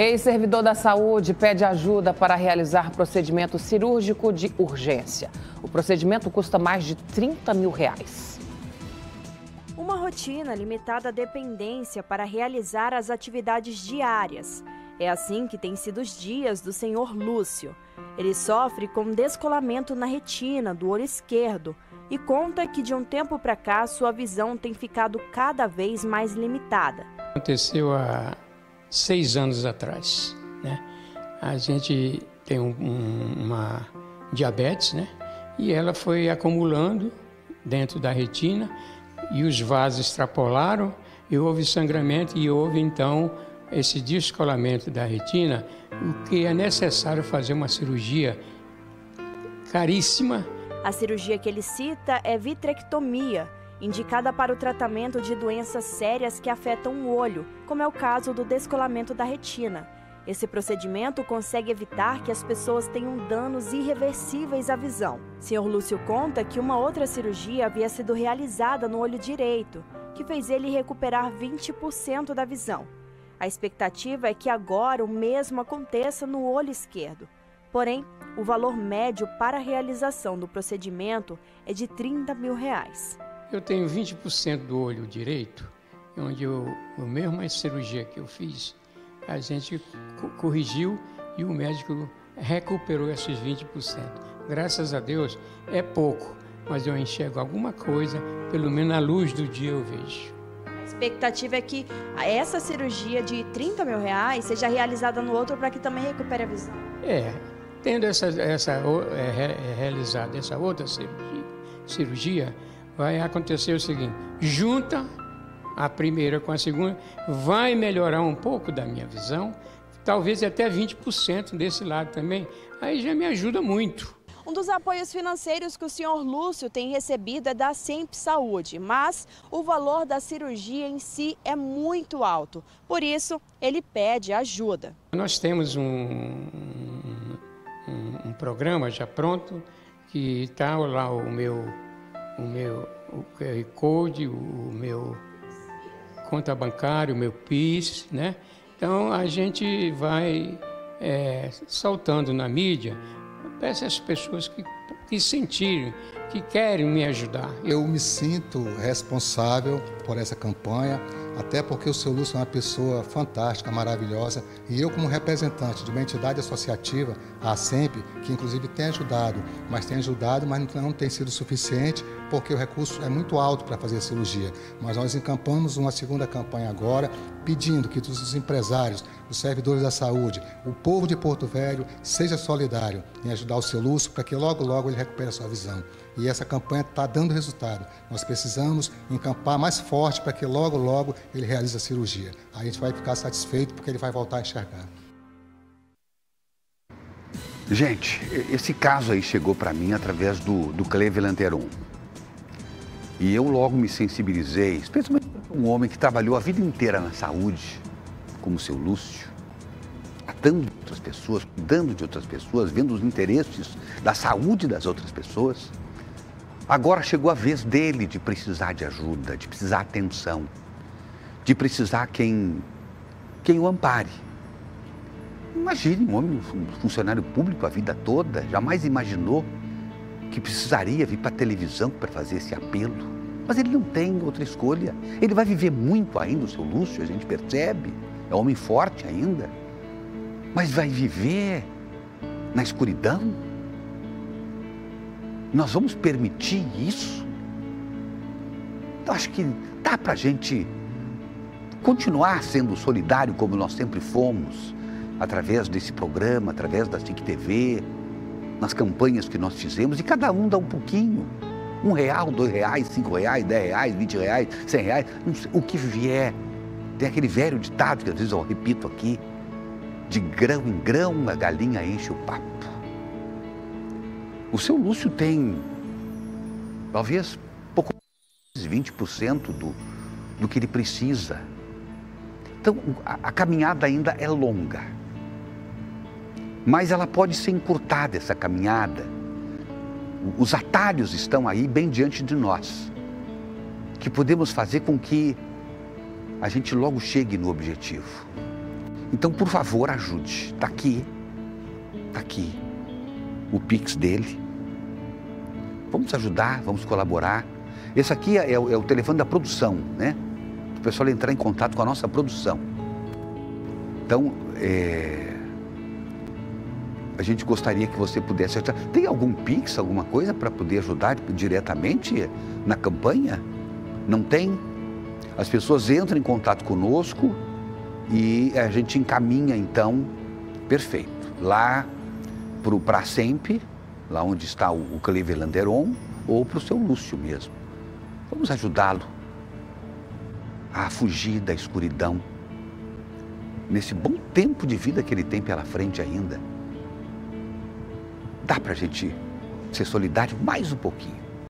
Ex-servidor da saúde pede ajuda para realizar procedimento cirúrgico de urgência. O procedimento custa mais de R$30 mil. Uma rotina limitada à dependência para realizar as atividades diárias. É assim que tem sido os dias do senhor Lúcio. Ele sofre com descolamento na retina do olho esquerdo e conta que de um tempo para cá sua visão tem ficado cada vez mais limitada. Aconteceu há 6 anos atrás, né? A gente tem uma diabetes, né? E ela foi acumulando dentro da retina e os vasos extrapolaram e houve sangramento e houve então esse descolamento da retina, o que é necessário fazer uma cirurgia caríssima. A cirurgia que ele cita é vitrectomia, indicada para o tratamento de doenças sérias que afetam o olho, como é o caso do descolamento da retina. Esse procedimento consegue evitar que as pessoas tenham danos irreversíveis à visão. Sr. Lúcio conta que uma outra cirurgia havia sido realizada no olho direito, que fez ele recuperar 20% da visão. A expectativa é que agora o mesmo aconteça no olho esquerdo. Porém, o valor médio para a realização do procedimento é de R$30 mil. Eu tenho 20% do olho direito, onde mesmo a cirurgia que eu fiz, a gente corrigiu e o médico recuperou esses 20%. Graças a Deus, é pouco, mas eu enxergo alguma coisa, pelo menos à luz do dia eu vejo. A expectativa é que essa cirurgia de R$30 mil seja realizada no outro para que também recupere a visão. Tendo realizada essa outra cirurgia, vai acontecer o seguinte: junta a primeira com a segunda, vai melhorar um pouco da minha visão, talvez até 20% desse lado também, aí já me ajuda muito. Um dos apoios financeiros que o senhor Lúcio tem recebido é da Sempre Saúde, mas o valor da cirurgia em si é muito alto. Por isso, ele pede ajuda. Nós temos um programa já pronto, que está lá o meu QR Code, o meu conta bancária, o meu PIS, né? Então, a gente vai soltando na mídia. Peço às pessoas que sentirem, que querem me ajudar. Eu me sinto responsável por essa campanha, até porque o seu Lúcio é uma pessoa fantástica, maravilhosa, e eu, como representante de uma entidade associativa, a Assempe, que inclusive tem ajudado, mas não tem sido suficiente, porque o recurso é muito alto para fazer a cirurgia. Mas nós encampamos uma segunda campanha agora, pedindo que todos os empresários, os servidores da saúde, o povo de Porto Velho, seja solidário em ajudar o seu Lúcio para que logo, logo ele recupere a sua visão. E essa campanha está dando resultado. Nós precisamos encampar mais forte para que logo, logo ele realize a cirurgia. Aí a gente vai ficar satisfeito porque ele vai voltar a enxergar. Gente, esse caso aí chegou para mim através do Clevelanderon. E eu logo me sensibilizei, especialmente para um homem que trabalhou a vida inteira na saúde, como o seu Lúcio, tratando de outras pessoas, cuidando de outras pessoas, vendo os interesses da saúde das outras pessoas. Agora chegou a vez dele de precisar de ajuda, de precisar de atenção, de precisar quem o ampare. Imagine um homem, um funcionário público a vida toda, jamais imaginou que precisaria vir para a televisão para fazer esse apelo. Mas ele não tem outra escolha. Ele vai viver muito ainda, o seu Lúcio, a gente percebe, é um homem forte ainda, mas vai viver na escuridão? Nós vamos permitir isso? Eu acho que dá para a gente continuar sendo solidário como nós sempre fomos, através desse programa, através da SIC TV, nas campanhas que nós fizemos, e cada um dá um pouquinho, R$1, R$2, R$5, R$10, R$20, R$100, não sei, o que vier. Tem aquele velho ditado que às vezes eu repito aqui: de grão em grão, a galinha enche o papo. O seu Lúcio tem, talvez, pouco mais de 20% do que ele precisa. Então, a caminhada ainda é longa. Mas ela pode ser encurtada, essa caminhada. Os atalhos estão aí, bem diante de nós, que podemos fazer com que a gente logo chegue no objetivo. Então, por favor, ajude. Está aqui. Está aqui. O Pix dele. Vamos ajudar, vamos colaborar. Esse aqui é o telefone da produção, né? O pessoal entrar em contato com a nossa produção. Então, a gente gostaria que você pudesse... Tem algum Pix, alguma coisa para poder ajudar diretamente na campanha? Não tem? As pessoas entram em contato conosco e a gente encaminha, então, perfeito, lá para a Assempe, lá onde está o Clevelanderon, ou para o seu Lúcio mesmo. Vamos ajudá-lo a fugir da escuridão, nesse bom tempo de vida que ele tem pela frente ainda. Dá para a gente ser solidário mais um pouquinho.